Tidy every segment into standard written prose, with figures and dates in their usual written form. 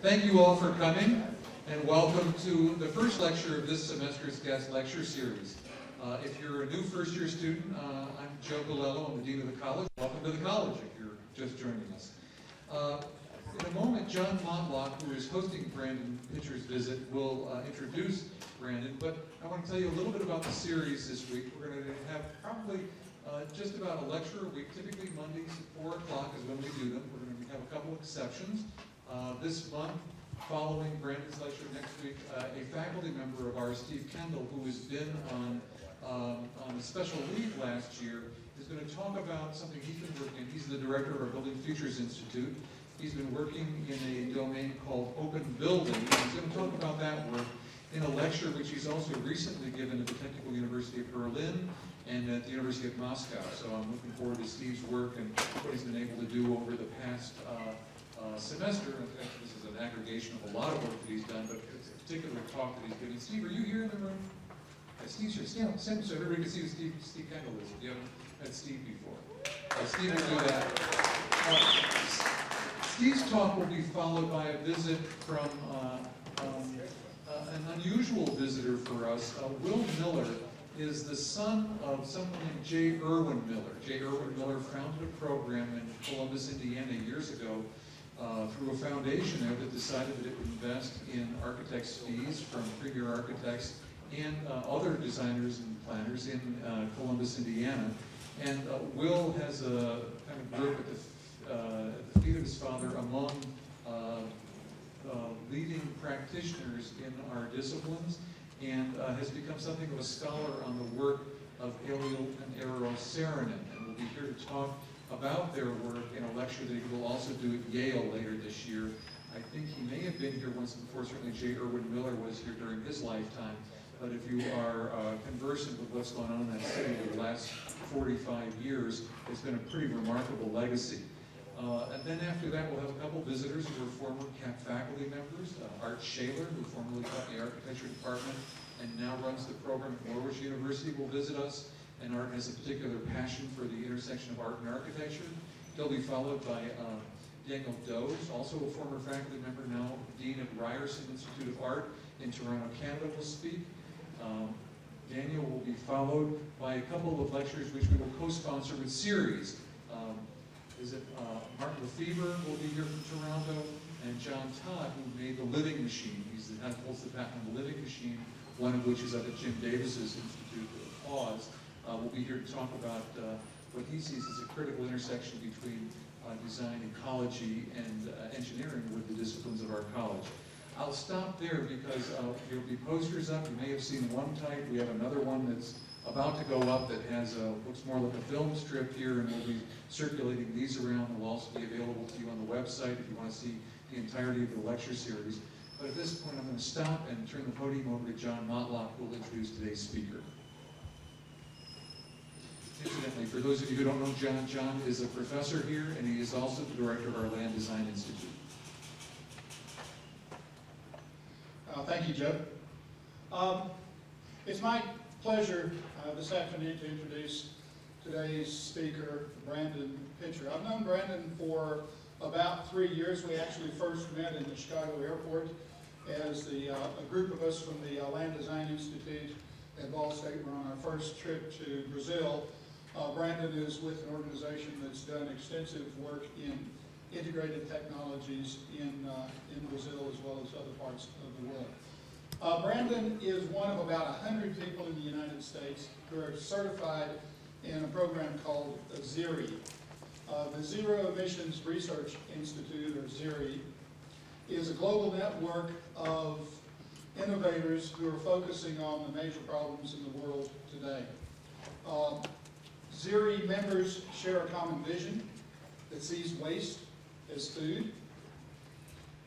Thank you all for coming, and welcome to the first lecture of this semester's guest lecture series. If you're a new first-year student, I'm Joe Bilello. I'm the dean of the college. Welcome to the college if you're just joining us. In a moment, John Motloch, who is hosting Brandon Pitcher's visit, will introduce Brandon, but I want to tell you a little bit about the series this week. We're going to have probably just about a lecture a week. Typically Mondays at 4 o'clock is when we do them. We're going to have a couple exceptions. This month, following Brandon's lecture next week, a faculty member of ours, Steve Kendall, who has been on a special leave last year, is going to talk about something he's been working on. He's the director of our Building Futures Institute. He's been working in a domain called open building. He's going to talk about that work in a lecture which he's also recently given at the Technical University of Berlin and at the University of Moscow. So I'm looking forward to Steve's work and what he's been able to do over the past semester. In fact, this is an aggregation of a lot of work that he's done, but it's a particular talk that he's given. Steve, are you here in the room? Steve's here. Stand up, so everybody can see who Steve Kendall is. If you haven't met Steve before. Steve will do that. Steve's talk will be followed by a visit from an unusual visitor for us. Will Miller is the son of someone named J. Irwin Miller. J. Irwin Miller founded a program in Columbus, Indiana years ago through a foundation there that decided that it would invest in architects' fees from premier architects and other designers and planners in Columbus, Indiana. And Will has a kind of group at the feet of his father among leading practitioners in our disciplines, and has become something of a scholar on the work of Eliel and Eliel Saarinen, and will be here to talk about their work in a lecture that he will also do at Yale later this year. I think he may have been here once before. Certainly J. Irwin Miller was here during his lifetime. But if you are conversant with what's going on in that city over the last 45 years, it's been a pretty remarkable legacy. And then after that, we'll have a couple visitors who are former CAP faculty members. Art Shaler, who formerly taught the architecture department and now runs the program at Norwich University, will visit us. And Art has a particular passion for the intersection of art and architecture. They'll be followed by Daniel Doe, also a former faculty member, now dean of Ryerson Institute of Art in Toronto, Canada, will speak. Daniel will be followed by a couple of lectures which we will co-sponsor with series. Martin Lefebvre will be here from Toronto, and John Todd, who made The Living Machine. He's the holds the patent on The Living Machine, one of which is up at Jim Davis's Institute of Pause. Will be here to talk about what he sees as a critical intersection between design, ecology, and engineering with the disciplines of our college. I'll stop there because there'll be posters up. You may have seen one type. We have another one that's about to go up that has looks more like a film strip here, and we'll be circulating these around. They'll also be available to you on the website if you want to see the entirety of the lecture series. But at this point, I'm going to stop and turn the podium over to John Motloch, who will introduce today's speaker. Incidentally, for those of you who don't know John, John is a professor here, and he is also the director of our Land Design Institute. Thank you, Joe. It's my pleasure this afternoon to introduce today's speaker, Brandon Pitcher. I've known Brandon for about 3 years. We actually first met in the Chicago airport as a group of us from the Land Design Institute at Ball State were on our first trip to Brazil. Brandon is with an organization that's done extensive work in integrated technologies in Brazil as well as other parts of the world. Brandon is one of about 100 people in the United States who are certified in a program called ZERI. The Zero Emissions Research Institute, or ZERI, is a global network of innovators who are focusing on the major problems in the world today. ZERI members share a common vision that sees waste as food,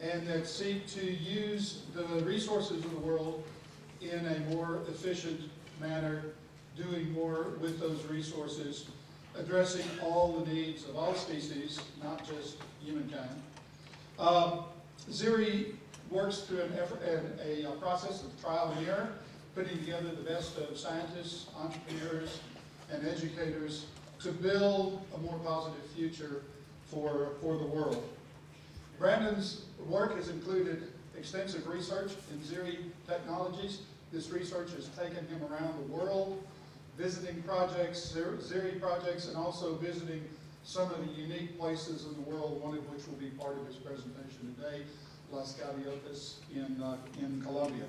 and that seek to use the resources of the world in a more efficient manner, doing more with those resources, addressing all the needs of all species, not just humankind. ZERI works through an effort and a process of trial and error, putting together the best of scientists, entrepreneurs, and educators to build a more positive future for the world. Brandon's The work has included extensive research in Ziri technologies. This research has taken him around the world, visiting projects, Ziri projects, and also visiting some of the unique places in the world, one of which will be part of his presentation today, Las Gaviotas in Colombia.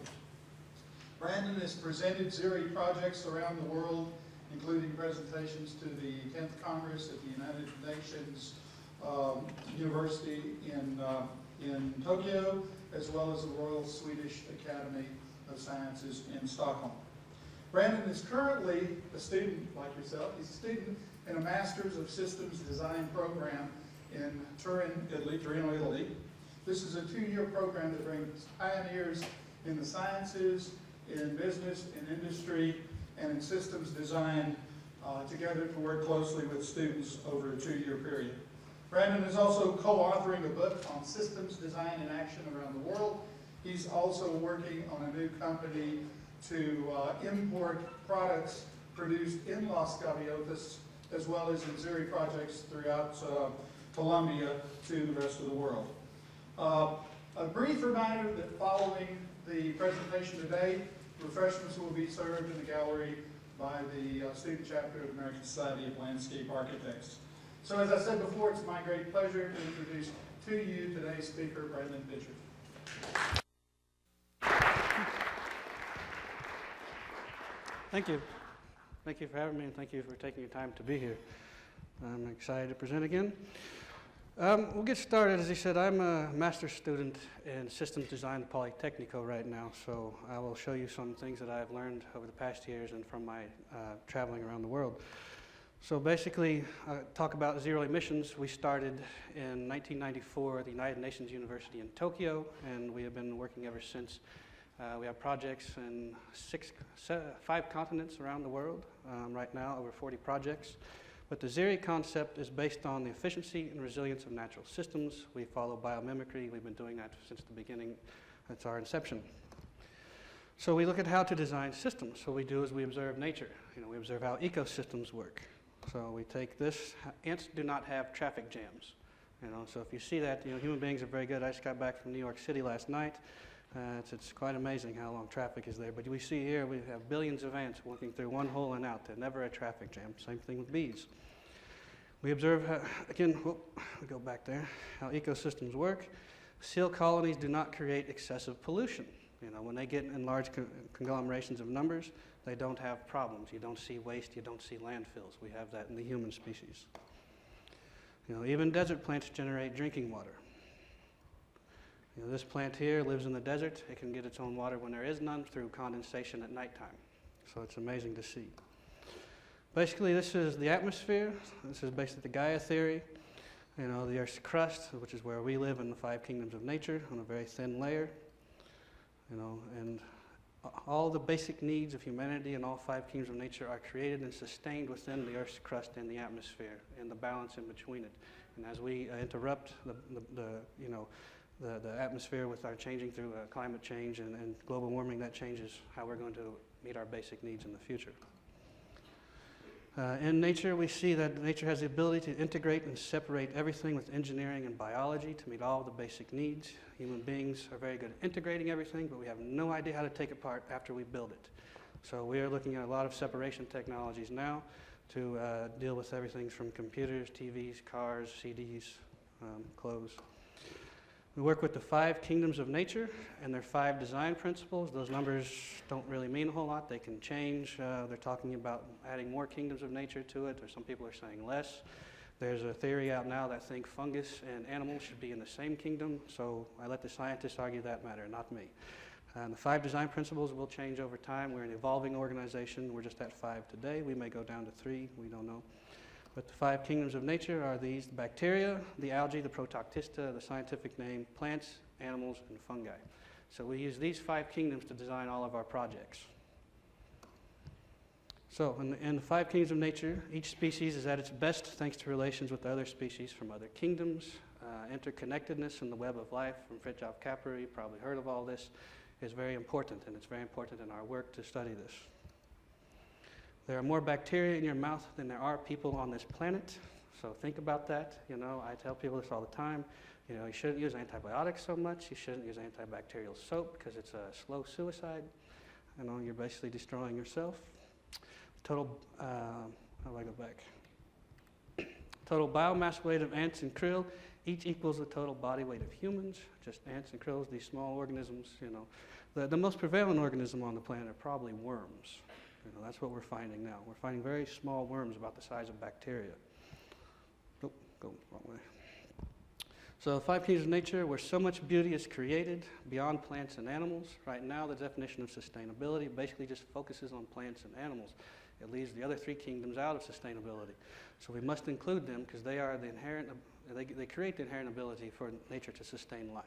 Brandon has presented Ziri projects around the world, including presentations to the 10th Congress at the United Nations University in Tokyo, as well as the Royal Swedish Academy of Sciences in Stockholm. Brandon is currently a student, like yourself. He's a student in a Master's of Systems Design program in Torino, Italy. This is a two-year program that brings pioneers in the sciences, in business, in industry, and in systems design together to work closely with students over a two-year period. Brandon is also co-authoring a book on systems design and action around the world. He's also working on a new company to import products produced in Las Gaviotas, as well as in Ziri projects throughout Colombia to the rest of the world. A brief reminder that following the presentation today, refreshments will be served in the gallery by the student chapter of the American Society of Landscape Architects. So as I said before, it's my great pleasure to introduce to you today's speaker, Brandon Pitcher. Thank you. Thank you for having me, and thank you for taking your time to be here. I'm excited to present again. We'll get started. As he said, I'm a master's student in systems design at Polytechnico right now, so I will show you some things that I've learned over the past years and from my traveling around the world. So basically, talk about zero emissions. We started in 1994 at the United Nations University in Tokyo, and we have been working ever since. We have projects in five continents around the world, right now over 40 projects. But the Ziri concept is based on the efficiency and resilience of natural systems. We follow biomimicry. We've been doing that since the beginning. That's our inception. So we look at how to design systems. So what we do is we observe nature. We observe how ecosystems work. So we take this. Ants do not have traffic jams. So if you see that, human beings are very good. I just got back from New York City last night. It's quite amazing how long traffic is there. But we see here we have billions of ants walking through one hole and out. They're never a traffic jam. Same thing with bees. We observe, how ecosystems work. Seal colonies do not create excessive pollution. When they get in large conglomerations of numbers, they don't have problems. You don't see waste. You don't see landfills. We have that in the human species. Even desert plants generate drinking water. This plant here lives in the desert. It can get its own water when there is none through condensation at nighttime. So it's amazing to see. Basically, this is the atmosphere. This is basically the Gaia theory. The Earth's crust, which is where we live in the five kingdoms of nature on a very thin layer. And all the basic needs of humanity and all five kingdoms of nature are created and sustained within the Earth's crust and the atmosphere and the balance in between it. And as we interrupt the atmosphere with our changing through climate change and global warming, that changes how we're going to meet our basic needs in the future. In nature, we see that nature has the ability to integrate and separate everything with engineering and biology to meet all the basic needs. Human beings are very good at integrating everything, but we have no idea how to take it apart after we build it. So we are looking at a lot of separation technologies now to deal with everything from computers, TVs, cars, CDs, clothes. We work with the five kingdoms of nature and their five design principles. Those numbers don't really mean a whole lot. They can change. They're talking about adding more kingdoms of nature to it, or some people are saying less. There's a theory out now that think fungus and animals should be in the same kingdom, so I let the scientists argue that matter, not me. The five design principles will change over time. We're an evolving organization. We're just at five today. We may go down to three. We don't know. But the five kingdoms of nature are these: the bacteria, the algae, the protoctista, the scientific name, plants, animals, and fungi. So we use these five kingdoms to design all of our projects. So in the five kingdoms of nature, each species is at its best thanks to relations with other species from other kingdoms. Interconnectedness in the web of life from Fritjof Capra, you've probably heard of all this, is very important, and it's very important in our work to study this. There are more bacteria in your mouth than there are people on this planet, so think about that. I tell people this all the time. You know, you shouldn't use antibiotics so much. You shouldn't use antibacterial soap because it's a slow suicide. You know, you're basically destroying yourself. Total, how do I go back? Total biomass weight of ants and krill each equals the total body weight of humans. Just ants and krills, these small organisms, you know. The most prevalent organism on the planet are probably worms. You know, that's what we're finding now. We're finding very small worms about the size of bacteria. Nope, go wrong way. So, five kingdoms of nature, where so much beauty is created beyond plants and animals. Right now, the definition of sustainability basically just focuses on plants and animals. It leaves the other three kingdoms out of sustainability. So we must include them because they are the inherent, they create the inherent ability for nature to sustain life.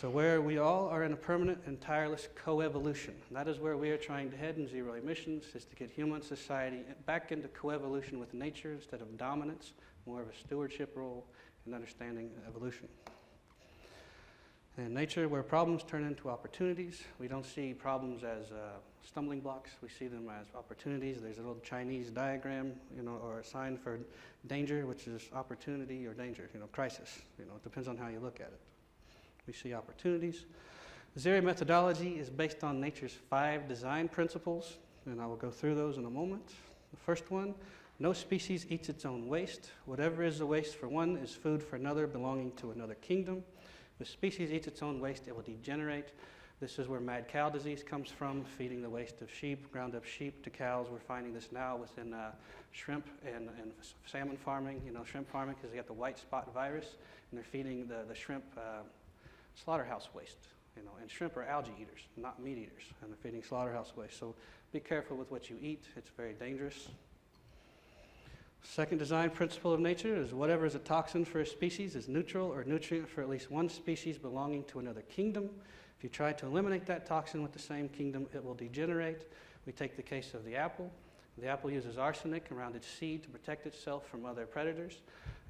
So where we all are in a permanent and tireless coevolution. That is where we are trying to head in zero emissions, is to get human society back into coevolution with nature instead of dominance, more of a stewardship role and understanding evolution. In nature, where problems turn into opportunities, we don't see problems as stumbling blocks. We see them as opportunities. There's an old Chinese diagram, you know, or a sign for danger, which is opportunity or danger, you know, crisis. You know, it depends on how you look at it. We see opportunities. Zero methodology is based on nature's 5 design principles, and I will go through those in a moment. The first one, no species eats its own waste. Whatever is a waste for one is food for another belonging to another kingdom. If a species eats its own waste, it will degenerate. This is where mad cow disease comes from, feeding the waste of sheep, ground up sheep to cows. We're finding this now within shrimp and salmon farming, you know, shrimp farming, because they got the white spot virus, and they're feeding the shrimp slaughterhouse waste, you know, and shrimp are algae eaters, not meat eaters, and they're feeding slaughterhouse waste. So be careful with what you eat. It's very dangerous. Second design principle of nature is whatever is a toxin for a species is neutral or nutrient for at least one species belonging to another kingdom. If you try to eliminate that toxin with the same kingdom, it will degenerate. We take the case of the apple. The apple uses arsenic around its seed to protect itself from other predators.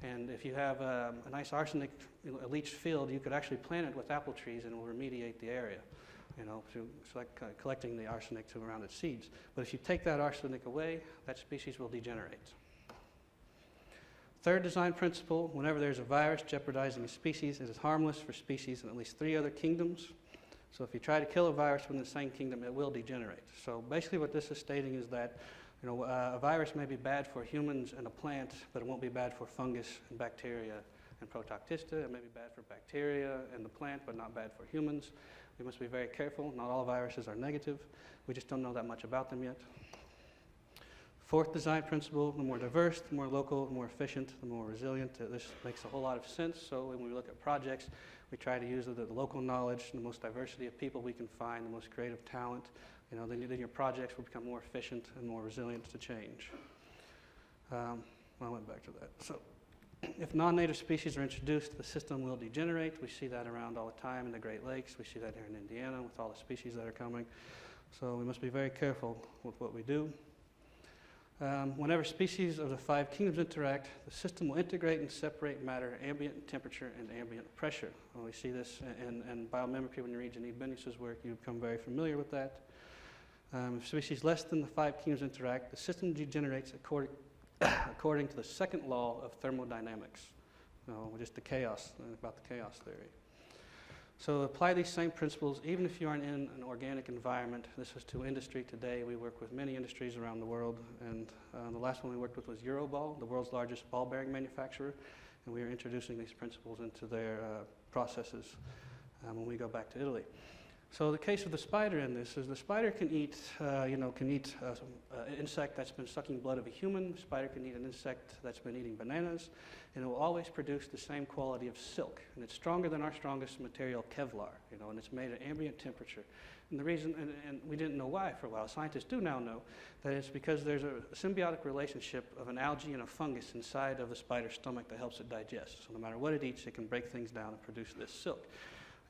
And if you have a nice arsenic, you know, a leach field, you could actually plant it with apple trees and it will remediate the area, you know, through collecting the arsenic to around its seeds. But if you take that arsenic away, that species will degenerate. Third design principle, whenever there's a virus jeopardizing a species, it is harmless for species in at least 3 other kingdoms. So if you try to kill a virus within the same kingdom, it will degenerate. So basically what this is stating is that, you know, a virus may be bad for humans and a plant, but it won't be bad for fungus and bacteria and Protoctista. It may be bad for bacteria and the plant, but not bad for humans. We must be very careful. Not all viruses are negative. We just don't know that much about them yet. Fourth design principle, the more diverse, the more local, the more efficient, the more resilient. This makes a whole lot of sense. So when we look at projects, we try to use the local knowledge, the most diversity of people we can find, the most creative talent. You know, then your projects will become more efficient and more resilient to change. I went back to that. So if non-native species are introduced, the system will degenerate. We see that around all the time in the Great Lakes. We see that here in Indiana with all the species that are coming. So we must be very careful with what we do. Whenever species of the 5 kingdoms interact, the system will integrate and separate matter, ambient temperature, and ambient pressure. Well, we see this in biomimicry when you read Janine Bendix's work. You become very familiar with that. If species less than the 5 kingdoms interact, the system degenerates according to the second law of thermodynamics, just the chaos, about the chaos theory. So apply these same principles, even if you aren't in an organic environment. This is to industry today. We work with many industries around the world. And the last one we worked with was Euroball, the world's largest ball bearing manufacturer. And we are introducing these principles into their processes when we go back to Italy. So the case of the spider in this is the spider can eat, an insect that's been sucking blood of a human. The spider can eat an insect that's been eating bananas, and it will always produce the same quality of silk. And it's stronger than our strongest material, Kevlar, you know, and it's made at ambient temperature. And the reason, and we didn't know why for a while. Scientists do now know that it's because there's a symbiotic relationship of an algae and a fungus inside of the spider's stomach that helps it digest. So no matter what it eats, it can break things down and produce this silk,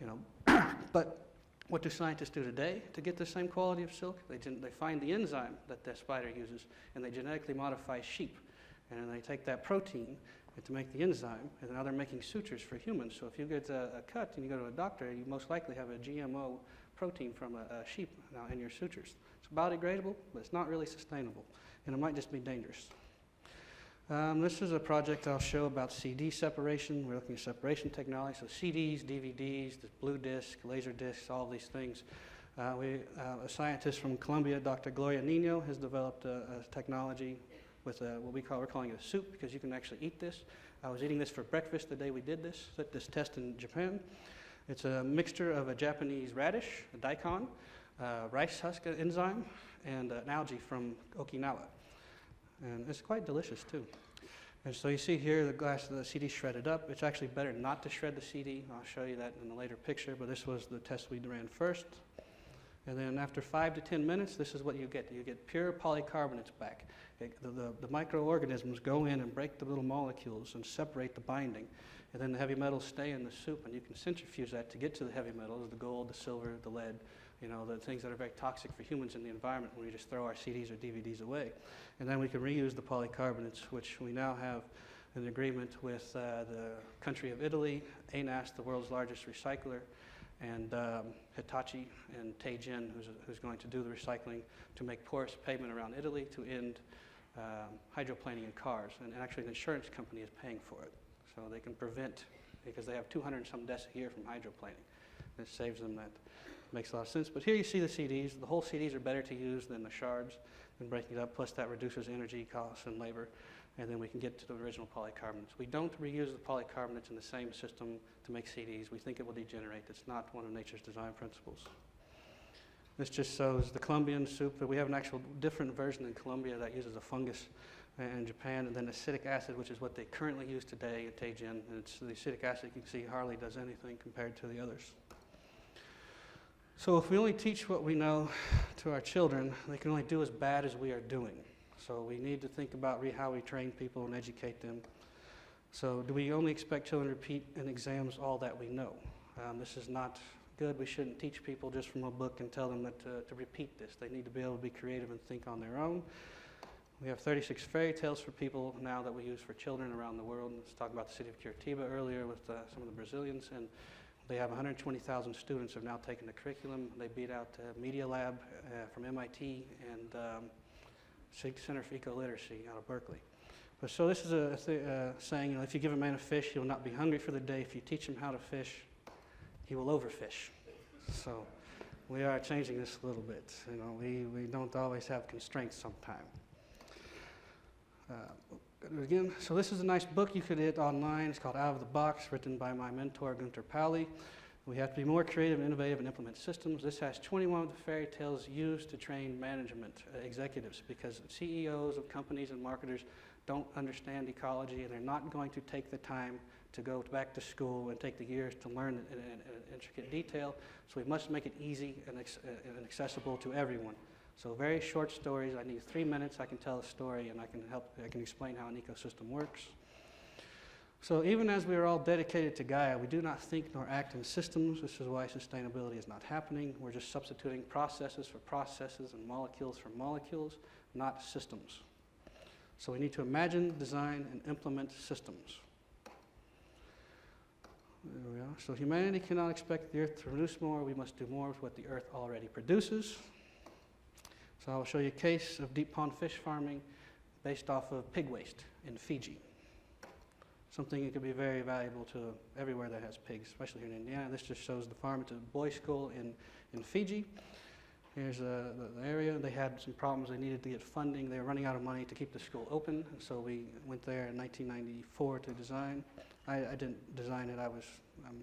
you know, but what do scientists do today to get the same quality of silk? They find the enzyme that the spider uses, and they genetically modify sheep. And then they take that protein to make the enzyme, and now they're making sutures for humans. So if you get a cut and you go to a doctor, you most likely have a GMO protein from a sheep now in your sutures. It's biodegradable, but it's not really sustainable, and it might just be dangerous. This is a project I'll show about CD separation. We're looking at separation technology, so CDs, DVDs, the blue disc, laser discs, all these things. A scientist from Colombia, Dr. Gloria Nino, has developed a technology with what we're calling a soup, because you can actually eat this. I was eating this for breakfast the day we did this test in Japan. It's a mixture of a Japanese radish, a daikon, rice husk enzyme, and an algae from Okinawa. And it's quite delicious too. And so you see here the glass of the CD shredded up. It's actually better not to shred the CD. I'll show you that in a later picture, but this was the test we ran first. And then after 5 to 10 minutes, this is what you get. You get pure polycarbonates back. The microorganisms go in and break the little molecules and separate the binding. And then the heavy metals stay in the soup, and you can centrifuge that to get to the heavy metals, the gold, the silver, the lead, you know, the things that are very toxic for humans in the environment when we just throw our CDs or DVDs away. And then we can reuse the polycarbonates, which we now have an agreement with the country of Italy, ANAS, the world's largest recycler, and Hitachi and Teijin, who's going to do the recycling to make porous pavement around Italy to end hydroplaning in cars. And actually the insurance company is paying for it. So they can prevent, because they have 200 and some deaths a year from hydroplaning. It saves them that. Makes a lot of sense. But here you see the CDs. The whole CDs are better to use than the shards and breaking it up. Plus that reduces energy costs and labor. And then we can get to the original polycarbonates. We don't reuse the polycarbonates in the same system to make CDs. We think it will degenerate. It's not one of nature's design principles. This just shows the Colombian soup. We have an actual different version in Colombia that uses a fungus in Japan, and then acetic acid, which is what they currently use today at Teijin. And it's the acetic acid, you can see hardly does anything compared to the others. So if we only teach what we know to our children, they can only do as bad as we are doing. So we need to think about how we train people and educate them. So do we only expect children to repeat in exams all that we know? This is not good. We shouldn't teach people just from a book and tell them that to repeat this. They need to be able to be creative and think on their own. We have 36 fairy tales for people now that we use for children around the world. Let's talk about the city of Curitiba earlier with some of the Brazilians. And they have 120,000 students have now taken the curriculum. They beat out Media Lab from MIT and Center for Eco-Literacy out of Berkeley. But so this is a saying, you know, if you give a man a fish, he will not be hungry for the day. If you teach him how to fish, he will overfish. So we are changing this a little bit. You know, we don't always have constraints sometimes. Again, so this is a nice book you could get online. It's called Out of the Box, written by my mentor, Gunter Pauli. We have to be more creative and innovative and implement systems. This has 21 of the fairy tales used to train management executives, because CEOs of companies and marketers don't understand ecology, and they're not going to take the time to go back to school and take the years to learn in intricate detail. So we must make it easy and accessible to everyone. So very short stories. I need 3 minutes. I can tell a story, and I can explain how an ecosystem works. So even as we are all dedicated to Gaia, we do not think nor act in systems. This is why sustainability is not happening. We're just substituting processes for processes and molecules for molecules, not systems. So we need to imagine, design, and implement systems. There we are. So humanity cannot expect the Earth to produce more. We must do more with what the Earth already produces. So I'll show you a case of deep pond fish farming based off of pig waste in Fiji. Something that could be very valuable to everywhere that has pigs, especially here in Indiana. This just shows the farm. It's a boys' school in Fiji. Here's the area. They had some problems. They needed to get funding. They were running out of money to keep the school open. And so we went there in 1994 to design. I didn't design it. I'm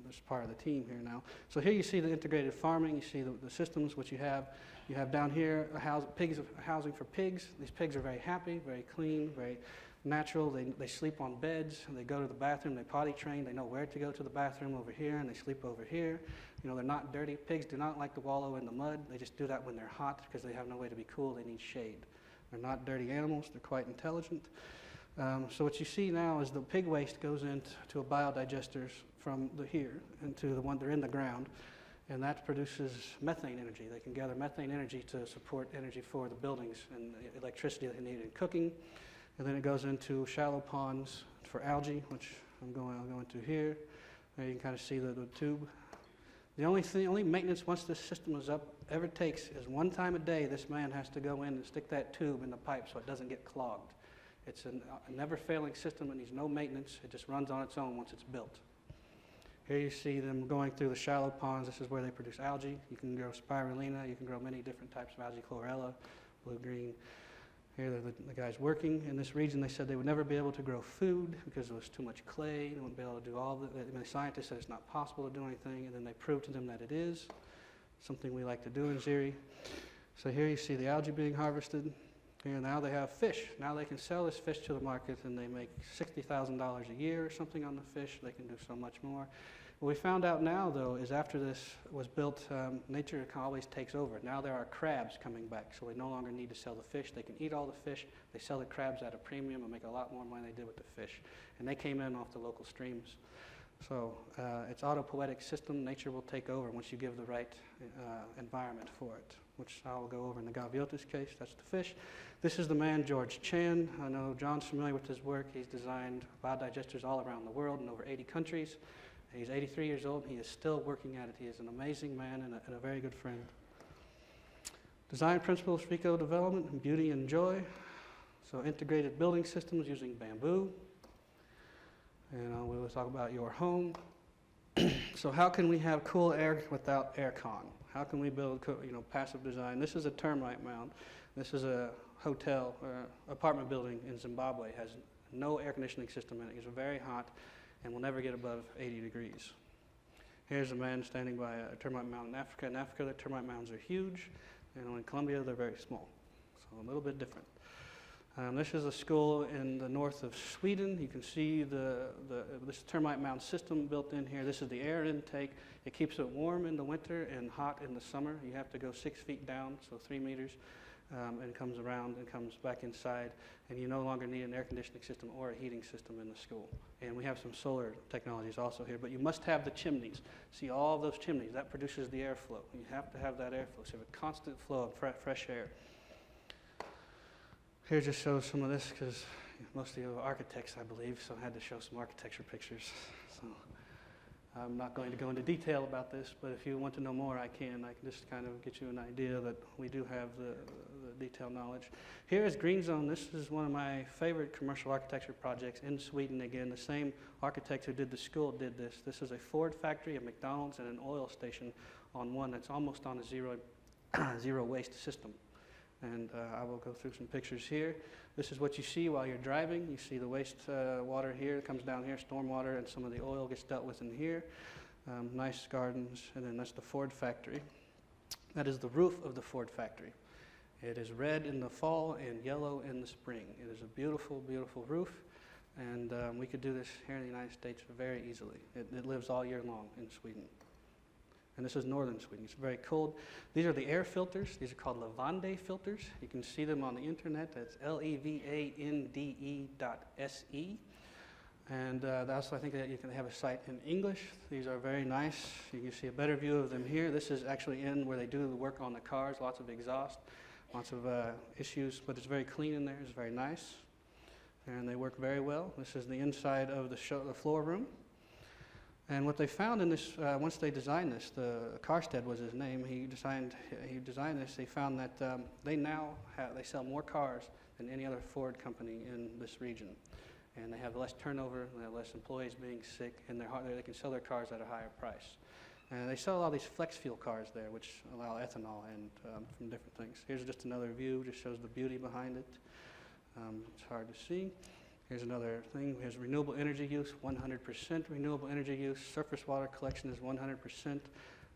just part of the team here now. So here you see the integrated farming. You see the systems which you have. You have down here housing for pigs. These pigs are very happy, very clean, very natural. They sleep on beds, and they go to the bathroom. They potty train. They know where to go to the bathroom over here, and they sleep over here. You know, they're not dirty. Pigs do not like to wallow in the mud. They just do that when they're hot because they have no way to be cool. They need shade. They're not dirty animals. They're quite intelligent. So what you see now is the pig waste goes into a biodigester from here into the one they're in the ground, and that produces methane energy. They can gather methane energy to support energy for the buildings and the electricity that they need in cooking. And then it goes into shallow ponds for algae, which I'll go into here. There you can kind of see the tube. The only maintenance once this system is up ever takes is one time a day. This man has to go in and stick that tube in the pipe so it doesn't get clogged. It's a never-failing system that needs no maintenance. It just runs on its own once it's built. Here you see them going through the shallow ponds. This is where they produce algae. You can grow spirulina. You can grow many different types of algae, chlorella, blue-green. Here are the guys working. In this region, they said they would never be able to grow food because there was too much clay. They wouldn't be able to do all that. The scientists said it's not possible to do anything, and then they proved to them that it is, something we like to do in Ziri. So here you see the algae being harvested. Here now they have fish. Now they can sell this fish to the market, and they make $60,000 a year or something on the fish. They can do so much more. What we found out now, though, is after this was built, nature always takes over. Now there are crabs coming back, so they no longer need to sell the fish. They can eat all the fish. They sell the crabs at a premium and make a lot more money than they did with the fish. And they came in off the local streams. So it's autopoietic system. Nature will take over once you give the right environment for it, which I'll go over in the Gaviotas case. That's the fish. This is the man, George Chan. I know John's familiar with his work. He's designed biodigesters all around the world in over 80 countries. He's 83 years old, and he is still working at it. He is an amazing man and a very good friend. Design principles for eco-development and beauty and joy. So integrated building systems using bamboo. And we'll talk about your home. So how can we have cool air without aircon? How can we build passive design? This is a termite mound. This is a hotel or apartment building in Zimbabwe. It has no air conditioning system in it. It's very hot and will never get above 80 degrees. Here's a man standing by a termite mound in Africa. In Africa, the termite mounds are huge, and in Colombia, they're very small, so a little bit different. This is a school in the north of Sweden. You can see this termite mound system built in here. This is the air intake. It keeps it warm in the winter and hot in the summer. You have to go 6 feet down, so 3 meters, and it comes around and comes back inside, and you no longer need an air conditioning system or a heating system in the school. And we have some solar technologies also here, but you must have the chimneys. See all those chimneys, that produces the airflow. You have to have that airflow, so you have a constant flow of fresh air. Here just shows some of this, because mostly of architects, I believe, so I had to show some architecture pictures. So I'm not going to go into detail about this, but if you want to know more, I can just kind of get you an idea that we do have the detailed knowledge. Here is Green Zone. This is one of my favorite commercial architecture projects in Sweden. Again, the same architect who did the school did this. This is a Ford factory, a McDonald's, and an oil station on one that's almost on a zero waste system. And I will go through some pictures here. This is what you see while you're driving. You see the waste water here. It comes down here, storm water, and some of the oil gets dealt with in here. Nice gardens, and then that's the Ford factory. That is the roof of the Ford factory. It is red in the fall and yellow in the spring. It is a beautiful, beautiful roof, and we could do this here in the United States very easily. It lives all year long in Sweden. And this is northern Sweden. It's very cold. These are the air filters. These are called Levande filters. You can see them on the internet. That's levande.se. And that's, I think, that you can have a site in English. These are very nice. You can see a better view of them here. This is actually in where they do the work on the cars. Lots of exhaust, lots of issues, but it's very clean in there. It's very nice. And they work very well. This is the inside of the floor room. And what they found in this, once they designed this, Karstedt was his name. He designed this. They found that they sell more cars than any other Ford company in this region, and they have less turnover, they have less employees being sick, and they can sell their cars at a higher price. And they sell all these flex fuel cars there, which allow ethanol and from different things. Here's just another view. Just shows the beauty behind it. It's hard to see. Here's another thing. Here's renewable energy use, 100% renewable energy use. Surface water collection is 100%.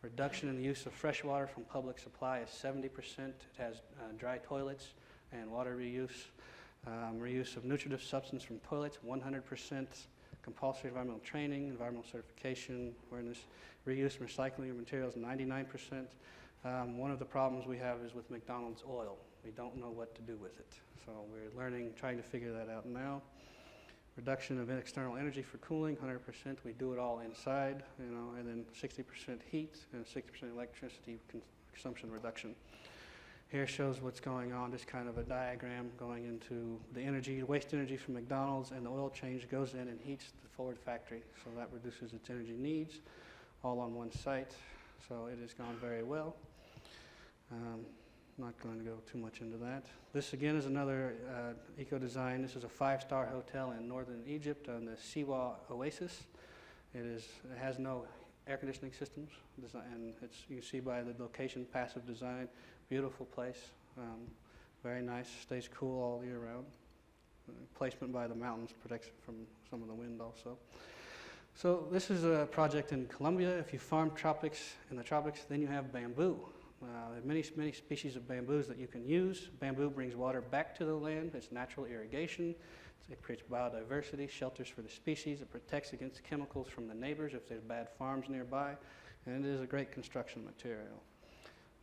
Reduction in the use of fresh water from public supply is 70%. It has dry toilets and water reuse. Reuse of nutritive substance from toilets, 100%. Compulsory environmental training, environmental certification, awareness. Reuse and recycling of materials, 99%. One of the problems we have is with McDonald's oil. We don't know what to do with it. So we're learning, trying to figure that out now. Reduction of external energy for cooling, 100%. We do it all inside, and then 60% heat and 60% electricity consumption reduction. Here shows what's going on, just kind of a diagram going into the energy, waste energy from McDonald's, and the oil change goes in and heats the Ford factory. So that reduces its energy needs, all on one site. So it has gone very well. not going to go too much into that. This again is another eco-design. This is a 5-star hotel in northern Egypt on the Siwa Oasis. It has no air conditioning systems, and it's, you see by the location, passive design. Beautiful place, very nice, stays cool all year round. Placement by the mountains protects from some of the wind also. So this is a project in Colombia. If you farm tropics in the tropics, then you have bamboo. There are many, many species of bamboos that you can use. Bamboo brings water back to the land. It's natural irrigation. It creates biodiversity, shelters for the species. It protects against chemicals from the neighbors if there's bad farms nearby. And it is a great construction material.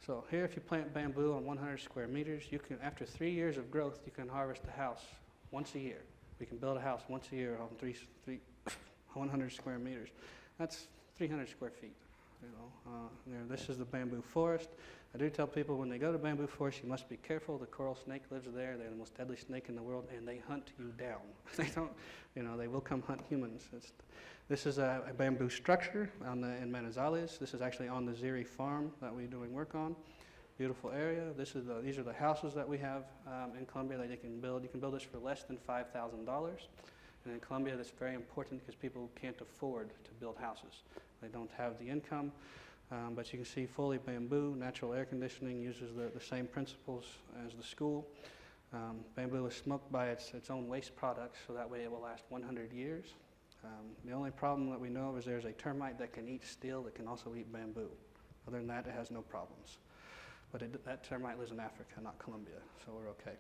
So here, if you plant bamboo on 100 square meters, you can, after 3 years of growth, you can harvest a house once a year. We can build a house once a year on 100 square meters. That's 300 square feet. You know, this is the bamboo forest. I do tell people when they go to bamboo forest, you must be careful. The coral snake lives there. They're the most deadly snake in the world, and they hunt you down. They don't, you know, they will come hunt humans. This is a bamboo structure on the, in Manizales. This is actually on the Ziri farm that we're doing work on. Beautiful area. This is the, these are the houses that we have in Colombia that they can build. You can build this for less than $5,000. And in Colombia, that's very important because people can't afford to build houses. They don't have the income, but you can see fully bamboo, natural air conditioning, uses the same principles as the school. Bamboo is smoked by its own waste products, so that way it will last 100 years. The only problem that we know of is there's a termite that can eat steel, that can also eat bamboo. Other than that, it has no problems. But that termite lives in Africa, not Colombia, so we're okay.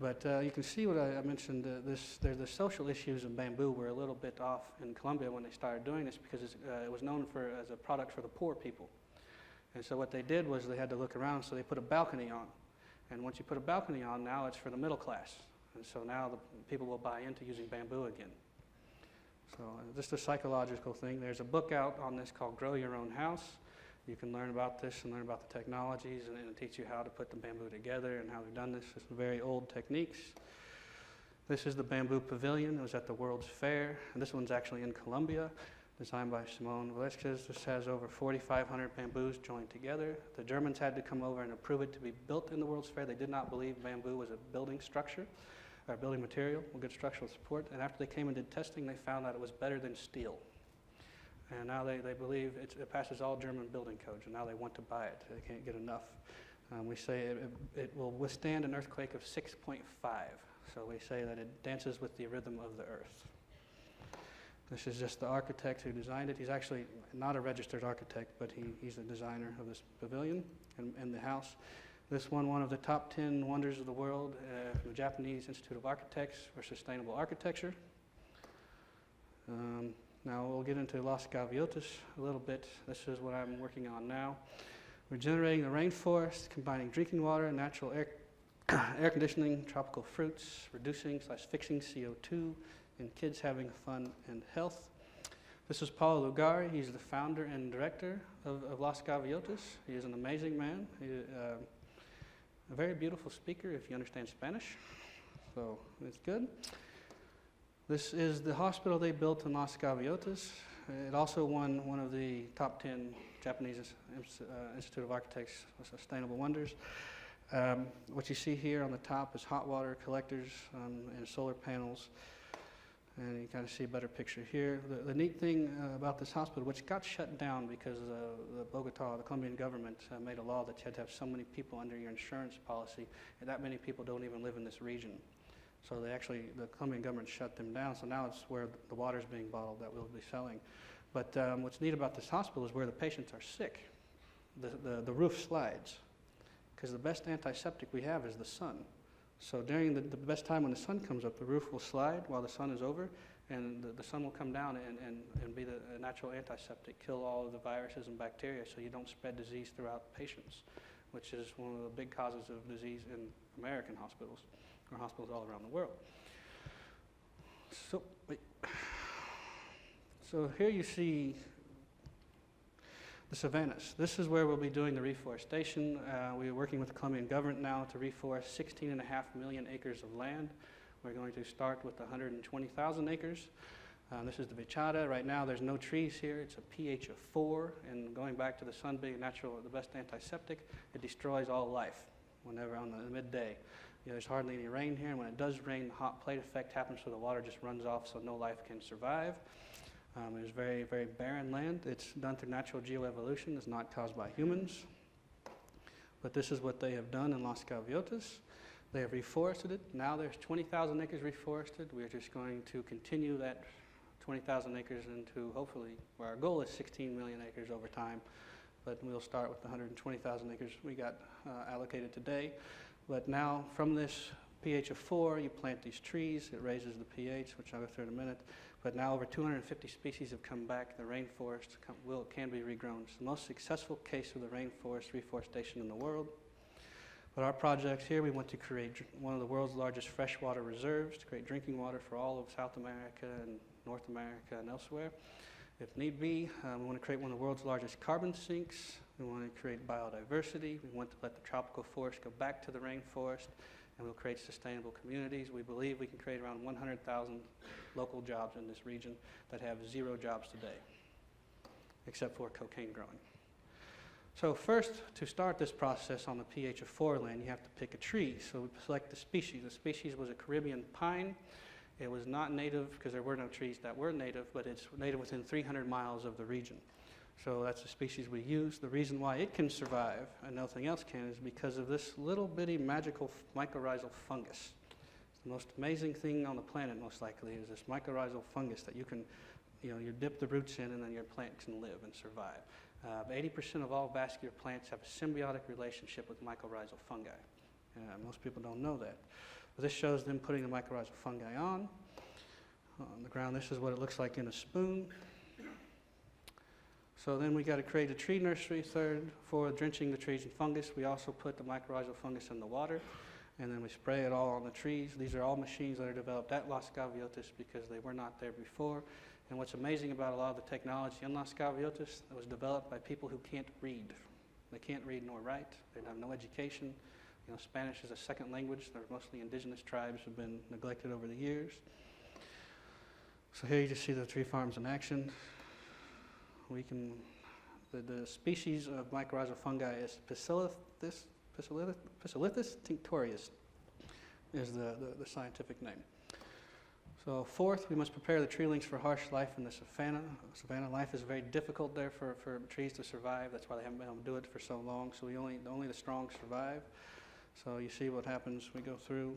But you can see what I mentioned, there's the social issues of bamboo were a little bit off in Colombia when they started doing this because it was known for as a product for the poor people. And so what they did was they had to look around, so they put a balcony on. And once you put a balcony on, now it's for the middle class. And so now the people will buy into using bamboo again. So just a psychological thing. There's a book out on this called Grow Your Own House. You can learn about this and learn about the technologies, and it'll teach you how to put the bamboo together and how we've done this. It's very old techniques. This is the bamboo pavilion. It was at the World's Fair, and this one's actually in Colombia, designed by Simone Velasquez. This has over 4,500 bamboos joined together. The Germans had to come over and approve it to be built in the World's Fair. They did not believe bamboo was a building structure, or building material, with good structural support, and after they came and did testing, they found out it was better than steel. And now they believe it passes all German building codes, and now they want to buy it. They can't get enough. We say it will withstand an earthquake of 6.5. So we say that it dances with the rhythm of the earth. This is just the architect who designed it. He's actually not a registered architect, but he's the designer of this pavilion and the house. This won one of the top 10 wonders of the world from the Japanese Institute of Architects for Sustainable Architecture. Now we'll get into Las Gaviotas a little bit. This is what I'm working on now. Regenerating the rainforest, combining drinking water, natural air conditioning, tropical fruits, reducing/fixing CO2, and kids having fun and health. This is Paulo Lugari. He's the founder and director of Las Gaviotas. He is an amazing man. He's a very beautiful speaker if you understand Spanish. So it's good. This is the hospital they built in Las Gaviotas. It also won one of the top 10 Japanese Institute of Architects Sustainable Wonders. What you see here on the top is hot water collectors and solar panels. And you kind of see a better picture here. The neat thing about this hospital, which got shut down because the Colombian government made a law that you had to have so many people under your insurance policy, and that many people don't even live in this region. So the Colombian government shut them down, so now it's where the water's being bottled that we'll be selling. But what's neat about this hospital is where the patients are sick, the roof slides, because the best antiseptic we have is the sun. So during the best time when the sun comes up, the roof will slide while the sun is over, and the sun will come down and be the natural antiseptic, kill all of the viruses and bacteria so you don't spread disease throughout patients, which is one of the big causes of disease in American hospitals. Or hospitals all around the world. So, here you see the savannas. This is where we'll be doing the reforestation. We are working with the Colombian government now to reforest 16.5 million acres of land. We're going to start with 120,000 acres. This is the bichada. Right now there's no trees here. It's a pH of 4, and going back to the sun being natural, the best antiseptic, it destroys all life. whenever on the midday. You know, there's hardly any rain here, and when it does rain, the hot plate effect happens, so the water just runs off, so no life can survive. It's very, very barren land. It's done through natural geoevolution. It's not caused by humans. But this is what they have done in Las Gaviotas. They have reforested it. Now there's 20,000 acres reforested. We're just going to continue that 20,000 acres into, hopefully, where our goal is 16 million acres over time. But we'll start with the 120,000 acres we got allocated today. But now from this pH of 4, you plant these trees. It raises the pH, which I'll go through in a minute. But now over 250 species have come back. The rainforest can be regrown. It's the most successful case of the rainforest reforestation in the world. But our project here, we want to create one of the world's largest freshwater reserves to create drinking water for all of South America and North America and elsewhere, if need be. We want to create one of the world's largest carbon sinks. We want to create biodiversity. We want to let the tropical forest go back to the rainforest, and we'll create sustainable communities. We believe we can create around 100,000 local jobs in this region that have zero jobs today, except for cocaine growing. So first, to start this process on the pH of 4 land, you have to pick a tree. So we select the species. The species was a Caribbean pine. It was not native, because there were no trees that were native, but it's native within 300 miles of the region. So that's the species we use. The reason why it can survive, and nothing else can, is because of this little bitty magical mycorrhizal fungus. It's the most amazing thing on the planet, most likely, is this mycorrhizal fungus that you can, you dip the roots in, and then your plant can live and survive. 80% of all vascular plants have a symbiotic relationship with mycorrhizal fungi. Most people don't know that. But this shows them putting the mycorrhizal fungi on the ground. This is what it looks like in a spoon. So then we got to create a tree nursery, third, for drenching the trees in fungus. We also put the mycorrhizal fungus in the water, and then we spray it all on the trees. These are all machines that are developed at Las Gaviotas because they were not there before. And what's amazing about a lot of the technology in Las Gaviotas, it was developed by people who can't read. They can't read nor write. They have no education. You know, Spanish is a second language. They're mostly indigenous tribes have been neglected over the years. So here you just see the tree farms in action. The species of mycorrhizal fungi is Piscilithus tinctorius is the scientific name. So fourth, we must prepare the tree links for harsh life in the savanna. Savanna life is very difficult there for trees to survive. That's why they haven't been able to do it for so long. So only the strong survive. So you see what happens. We go through,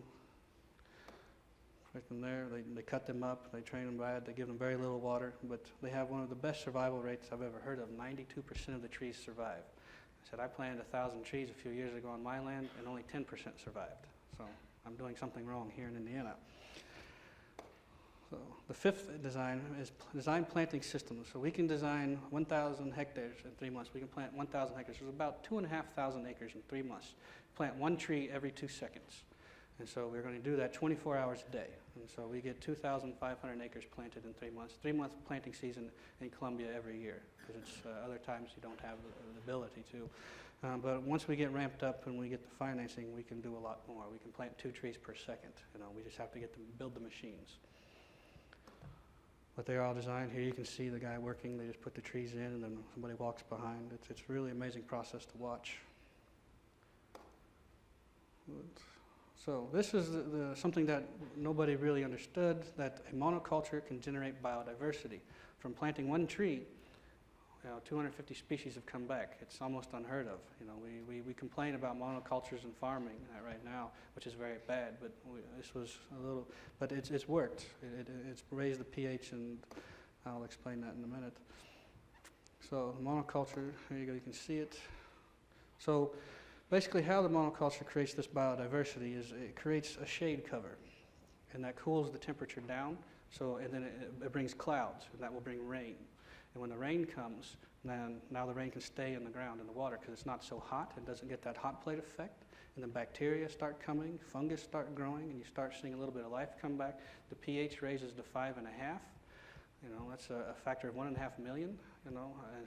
right from there, they cut them up, they train them bad, they give them very little water, but they have one of the best survival rates I've ever heard of. 92% of the trees survive. I said I planted 1,000 trees a few years ago on my land, and only 10% survived. So I'm doing something wrong here in Indiana. So the fifth design is design planting systems. So we can design 1,000 hectares in 3 months. We can plant 1,000 hectares. There's about 2,500 acres in 3 months. Plant one tree every 2 seconds. And so we're going to do that 24 hours a day. And so we get 2,500 acres planted in 3 months. 3 month planting season in Colombia every year, because it's other times you don't have the ability to. But once we get ramped up and we get the financing, we can do a lot more. We can plant 2 trees per second. We just have to get them, build the machines. But they're all designed. Here you can see the guy working. They just put the trees in, and then somebody walks behind. It's really amazing process to watch. So this is something that nobody really understood, that a monoculture can generate biodiversity. From planting one tree, 250 species have come back. It's almost unheard of. We complain about monocultures and farming right now, which is very bad. But it's worked. It's raised the pH, and I'll explain that in a minute. So monoculture, here you go. You can see it. So basically, how the monoculture creates this biodiversity is it creates a shade cover, and that cools the temperature down. So and then it brings clouds, and that will bring rain. And when the rain comes, then now the rain can stay in the ground in the water because it's not so hot. It doesn't get that hot plate effect. And the bacteria start coming, fungus start growing, and you start seeing a little bit of life come back. The pH raises to 5.5. That's a factor of 1.5 million. And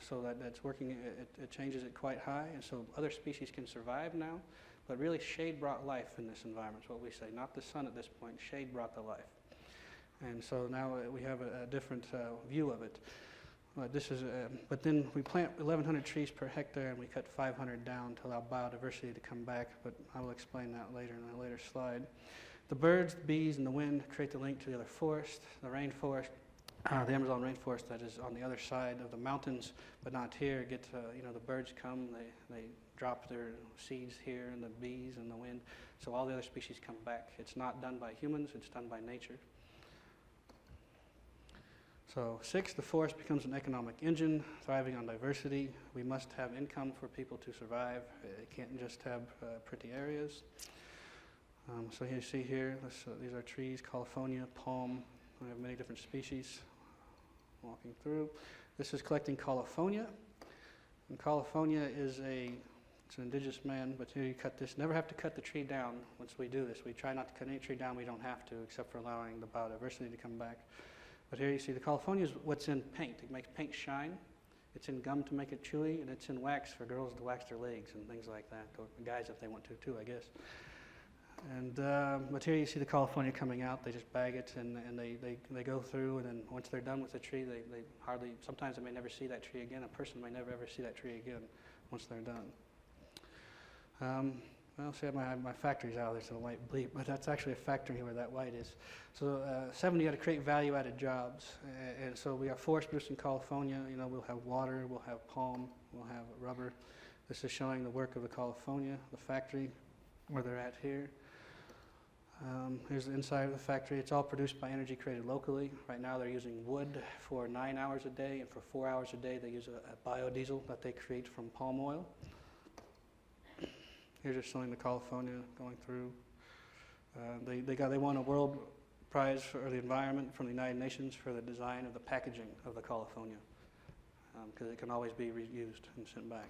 so that's working. It changes it quite high, and so other species can survive now. But really, shade brought life in this environment. Is what we say, not the sun at this point. Shade brought the life, and so now we have a different view of it. This is, but then we plant 1,100 trees per hectare and we cut 500 down to allow biodiversity to come back, but I will explain that later in a later slide. The birds, the bees, and the wind create the link to the other forest, the rainforest. The Amazon rainforest that is on the other side of the mountains, but not here. Gets, you know, the birds come, they drop their seeds here, and the bees and the wind. So all the other species come back. It's not done by humans, it's done by nature. So 6, the forest becomes an economic engine, thriving on diversity. We must have income for people to survive. It can't just have pretty areas. So here you see here, these are trees, colifonia, palm. We have many different species. Walking through. This is collecting colifonia. And colifonia is it's an indigenous man, but here you cut this. Never have to cut the tree down once we do this. We try not to cut any tree down we don't have to, except for allowing the biodiversity to come back. But here you see the colifonia is what's in paint. It makes paint shine. It's in gum to make it chewy, and it's in wax for girls to wax their legs and things like that, or guys if they want to too, I guess. And but here you see the colifonia coming out. They just bag it and they go through, and then once they're done with the tree, they hardly, sometimes they may never see that tree again. A person may never ever see that tree again once they're done. I don't see my factory's out there, so a light bleep, but that's actually a factory where that white is. So 70 got to create value-added jobs, and so we have forest producing colifonia. You know, we'll have water, we'll have palm, we'll have rubber. This is showing the work of the colifonia, the factory, where they're at here. Here's the inside of the factory. It's all produced by energy created locally. Right now they're using wood for 9 hours a day, and for 4 hours a day they use a biodiesel that they create from palm oil. Here's just showing the colifonia going through. They won a world prize for the environment from the United Nations for the design of the packaging of the colifonia, because it can always be reused and sent back.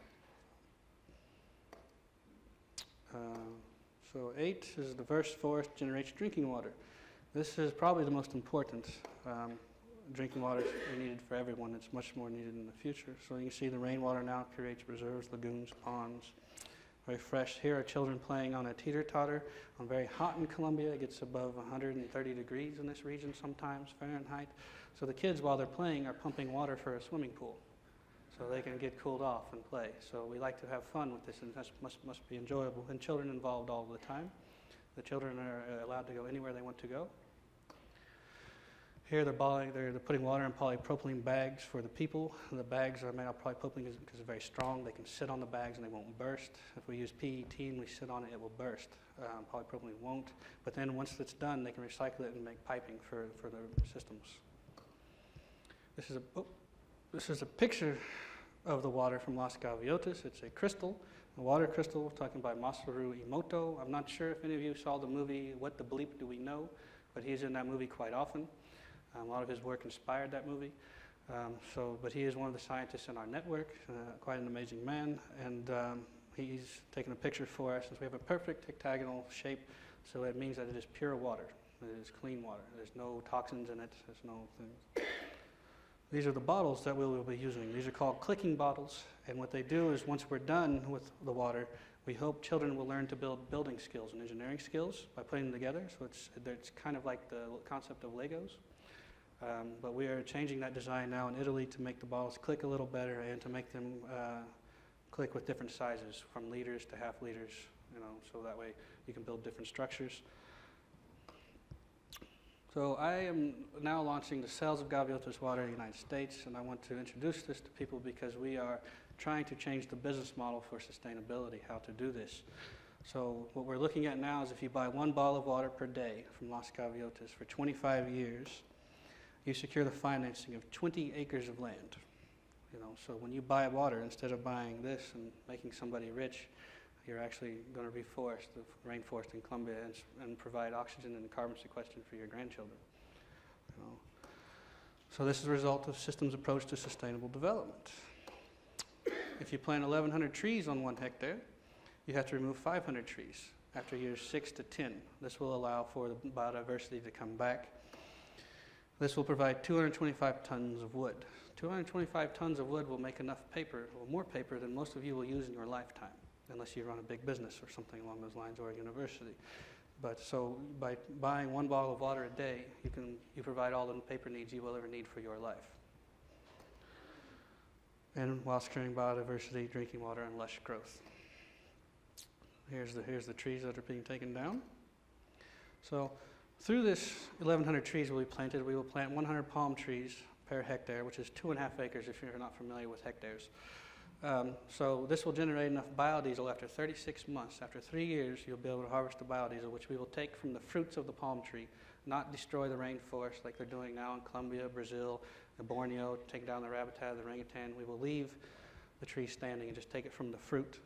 So 8 is diverse forest generates drinking water. This is probably the most important. Drinking water is needed for everyone. It's much more needed in the future. So you can see the rainwater now creates reserves, lagoons, ponds. Very fresh. Here are children playing on a teeter-totter. On very hot in Colombia, it gets above 130 degrees in this region sometimes, Fahrenheit. So the kids, while they're playing, are pumping water for a swimming pool, so they can get cooled off and play. So we like to have fun with this, and that must be enjoyable. And children involved all the time. The children are allowed to go anywhere they want to go. Here they're putting water in polypropylene bags for the people. The bags are made out of polypropylene because they're very strong. They can sit on the bags and they won't burst. If we use PET and we sit on it, it will burst. Polypropylene won't. But then once it's done, they can recycle it and make piping for their systems. This is a picture of the water from Las Gaviotas. It's a crystal, a water crystal. We're talking by Masaru Emoto. I'm not sure if any of you saw the movie What the Bleep Do We Know, but he's in that movie quite often. A lot of his work inspired that movie. But he is one of the scientists in our network, quite an amazing man. And he's taken a picture for us since we have a perfect hectagonal shape. So it means that it is pure water. It is clean water. There's no toxins in it. There's no things. These are the bottles that we will be using. These are called clicking bottles, and what they do is once we're done with the water, we hope children will learn to build building skills and engineering skills by putting them together, so it's kind of like the concept of Legos. But we are changing that design now in Italy to make the bottles click a little better and to make them click with different sizes, from liters to half liters, you know, so that way you can build different structures. So I am now launching the Sales of Gaviotas Water in the United States, and I want to introduce this to people because we are trying to change the business model for sustainability, how to do this. So what we're looking at now is if you buy one bottle of water per day from Las Gaviotas for 25 years, you secure the financing of 20 acres of land. You know, so when you buy water, instead of buying this and making somebody rich, you're actually going to reforest the rainforest in Colombia and provide oxygen and carbon sequestration for your grandchildren. You know. So this is a result of systems approach to sustainable development. If you plant 1,100 trees on 1 hectare, you have to remove 500 trees after years 6 to 10. This will allow for the biodiversity to come back. This will provide 225 tons of wood. 225 tons of wood will make enough paper, or more paper, than most of you will use in your lifetime, unless you run a big business or something along those lines, or a university. But so by buying one bottle of water a day, you provide all the paper needs you will ever need for your life. and while securing biodiversity, drinking water, and lush growth. Here's the trees that are being taken down. So through this 1,100 trees will be planted. We will plant 100 palm trees per hectare, which is 2.5 acres if you're not familiar with hectares. So this will generate enough biodiesel after 36 months. After 3 years, you'll be able to harvest the biodiesel, which we will take from the fruits of the palm tree, not destroy the rainforest like they're doing now in Colombia, Brazil, and Borneo, take down the rabbit hide of the orangutan. We will leave the tree standing and just take it from the fruit.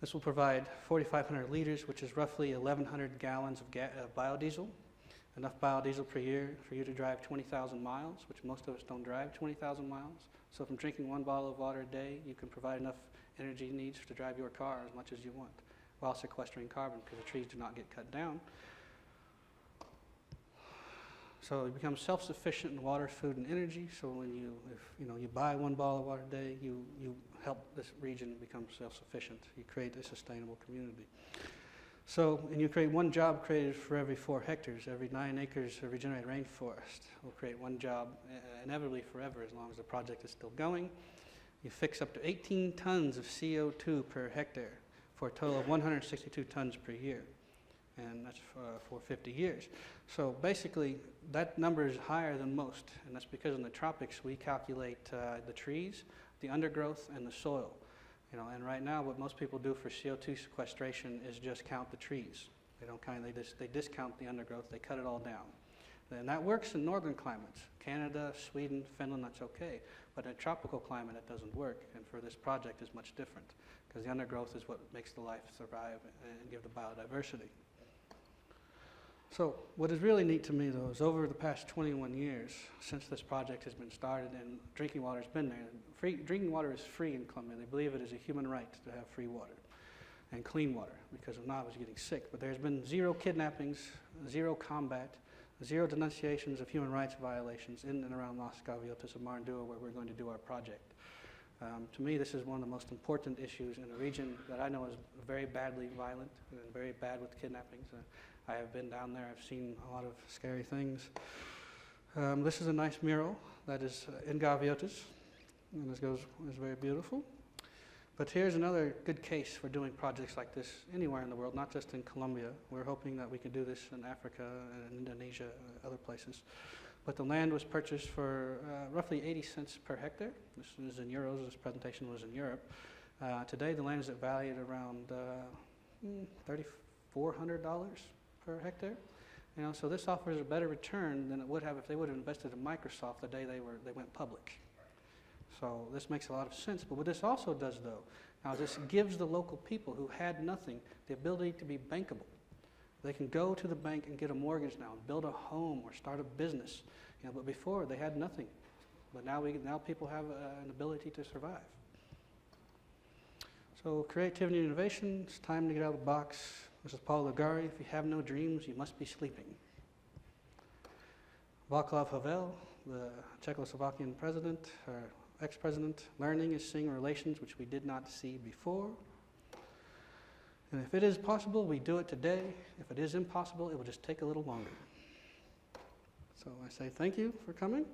This will provide 4,500 liters, which is roughly 1,100 gallons of biodiesel, enough biodiesel per year for you to drive 20,000 miles, which most of us don't drive 20,000 miles. So from drinking one bottle of water a day, you can provide enough energy needs to drive your car as much as you want, while sequestering carbon, because the trees do not get cut down. So you become self-sufficient in water, food, and energy. So when you buy one bottle of water a day, you help this region become self-sufficient. You create a sustainable community. So, and you create one job created for every 4 hectares. Every 9 acres of regenerated rainforest will create one job inevitably forever as long as the project is still going. You fix up to 18 tons of CO2 per hectare for a total of 162 tons per year. And that's for 50 years. So basically, that number is higher than most, and that's because in the tropics, we calculate the trees, the undergrowth, and the soil. And right now, what most people do for CO2 sequestration is just count the trees. They don't they discount the undergrowth, they cut it all down. And that works in northern climates. Canada, Sweden, Finland, that's okay. But in a tropical climate, it doesn't work, and for this project, it's much different, because the undergrowth is what makes the life survive and give the biodiversity. So what is really neat to me, though, is over the past 21 years since this project has been started and drinking water has been there, drinking water is free in Colombia. They believe it is a human right to have free water and clean water, because if not, I was getting sick. But there's been 0 kidnappings, 0 combat, 0 denunciations of human rights violations in and around Las Gaviotas of Marandua, where we're going to do our project. To me, this is one of the most important issues in a region that I know is very badly violent and very bad with kidnappings. I have been down there, I've seen a lot of scary things. This is a nice mural that is in Gaviotas, and it's very beautiful. But here's another good case for doing projects like this anywhere in the world, not just in Colombia. We're hoping that we can do this in Africa and Indonesia and other places. But the land was purchased for roughly 80 cents per hectare. This is in euros, this presentation was in Europe. Today, the land is valued around $3,400. Per hectare, so this offers a better return than it would have if they would have invested in Microsoft the day they went public. So this makes a lot of sense. But what this also does, though, now this gives the local people who had nothing the ability to be bankable. They can go to the bank and get a mortgage now, and build a home or start a business. But before they had nothing, but now people have an ability to survive. So creativity and innovation. It's time to get out of the box. This is Paul Lugari. If you have no dreams, you must be sleeping. Václav Havel, the Czechoslovakian president, or ex-president, learning is seeing relations which we did not see before. And if it is possible, we do it today. If it is impossible, it will just take a little longer. So I say thank you for coming.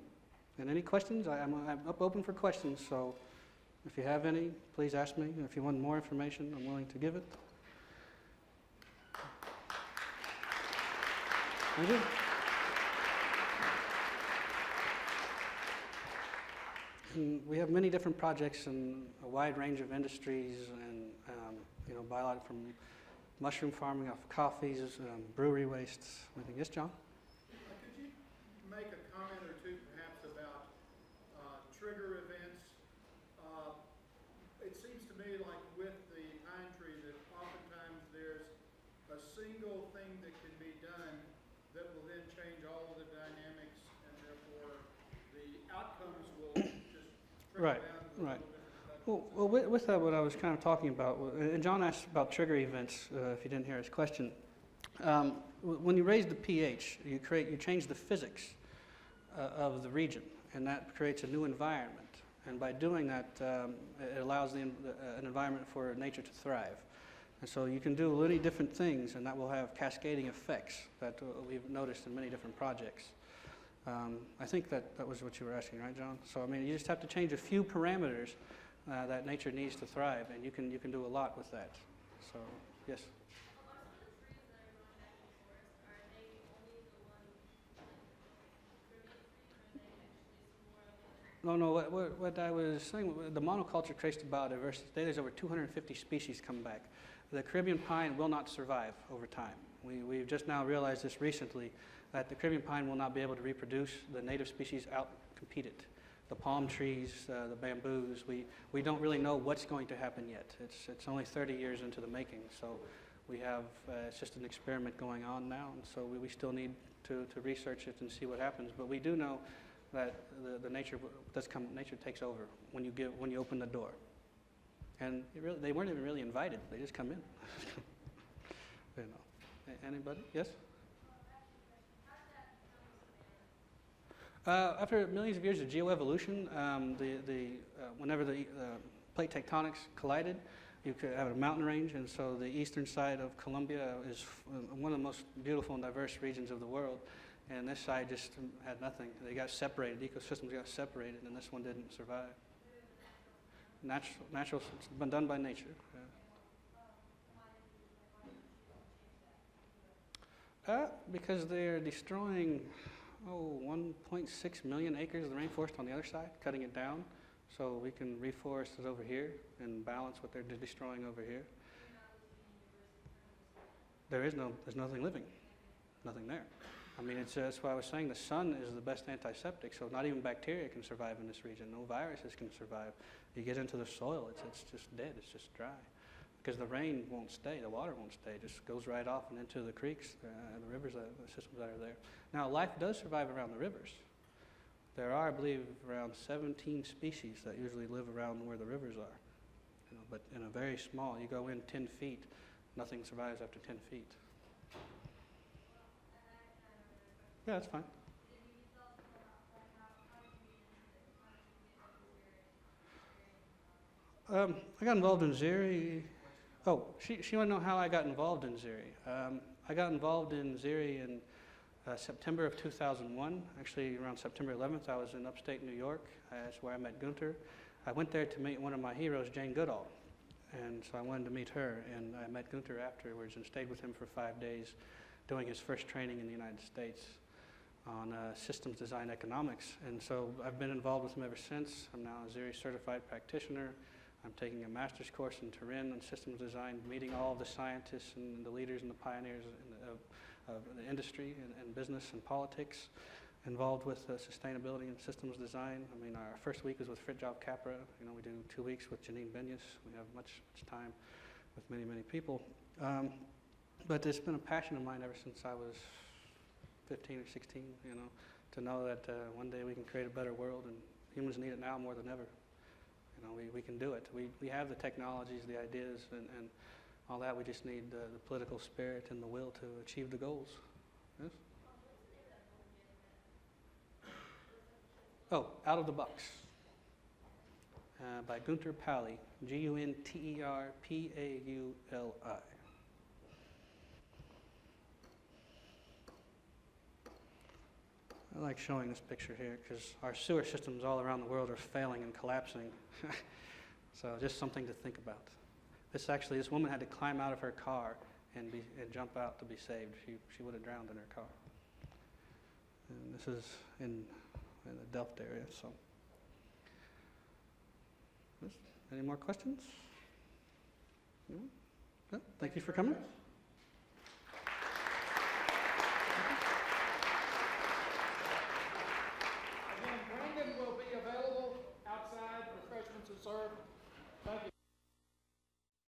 And any questions? I'm up open for questions, so if you have any, please ask me. And if you want more information, I'm willing to give it. Thank you. And we have many different projects in a wide range of industries, and biological, from mushroom farming off coffees, brewery wastes. I think yes, John. Could you make a comment or two, perhaps, about trigger events? It seems to me like with the pine tree that oftentimes there's a single thing that can be done that will then change all of the dynamics, and therefore the outcomes will just trigger down to a little bit of that. Well, with that, what I was kind of talking about, and John asked about trigger events, if you didn't hear his question. When you raise the pH, you change the physics of the region, and that creates a new environment. And by doing that, it allows an environment for nature to thrive. And so you can do many different things, and that will have cascading effects that we've noticed in many different projects. I think that was what you were asking, right, John? So, I mean, you just have to change a few parameters that nature needs to thrive, and you can do a lot with that. So, yes? No, what I was saying, the monoculture creates the biodiversity. Today there's over 250 species come back. The Caribbean pine will not survive over time. We've just now realized this recently, that the Caribbean pine will not be able to reproduce. The native species outcompete it. The palm trees, the bamboos, we don't really know what's going to happen yet. It's only 30 years into the making, so we have, it's just an experiment going on now, and so we still need to research it and see what happens. But we do know that the nature does come, nature takes over when you open the door. And they weren't even really invited, they just come in. You know. Anybody, yes? After millions of years of geoevolution, whenever the plate tectonics collided, you could have a mountain range, and so the eastern side of Colombia is one of the most beautiful and diverse regions of the world, and this side just had nothing. They got separated, ecosystems got separated, and this one didn't survive. Natural, it's been done by nature. Yeah. Because they're destroying 1.6 million acres of the rainforest on the other side, cutting it down, so we can reforest it over here and balance what they're destroying over here. There's nothing living, nothing there. I mean, that's why I was saying the sun is the best antiseptic, so not even bacteria can survive in this region. No viruses can survive. You get into the soil, it's just dead, it's just dry. Because the rain won't stay, the water won't stay, it just goes right off and into the creeks and the rivers, the systems that are there. Now, life does survive around the rivers. There are, I believe, around 17 species that usually live around where the rivers are. You know, but in a very small, you go in 10 feet, nothing survives after 10 feet. Yeah, that's fine. I got involved in Ziri. Oh, she wanted to know how I got involved in Ziri. I got involved in Ziri in September of 2001. Actually, around September 11th, I was in upstate New York. That's where I met Gunter. I went there to meet one of my heroes, Jane Goodall. And so I wanted to meet her, and I met Gunter afterwards and stayed with him for 5 days doing his first training in the United States on systems design economics. And so I've been involved with him ever since. I'm now a Ziri certified practitioner. I'm taking a master's course in Turin on systems design, meeting all the scientists and the leaders and the pioneers of the industry and business and politics involved with sustainability and systems design. I mean, our first week was with Fritjof Capra. You know, we do 2 weeks with Janine Benyus. We have much time with many people. But it's been a passion of mine ever since I was 15 or 16, you know, to know that one day we can create a better world, and humans need it now more than ever. You know, we can do it. We have the technologies, the ideas, and all that. We just need the political spirit and the will to achieve the goals. Yes? Oh, Out of the Box by Gunter Pauli, Gunter Pauli. I like showing this picture here because our sewer systems all around the world are failing and collapsing. So just something to think about. This woman had to climb out of her car and jump out to be saved. She would have drowned in her car. And this is in the Delft area. So, any more questions? No? No? Thank you for coming. Brandon will be available outside, refreshments are served. Thank you.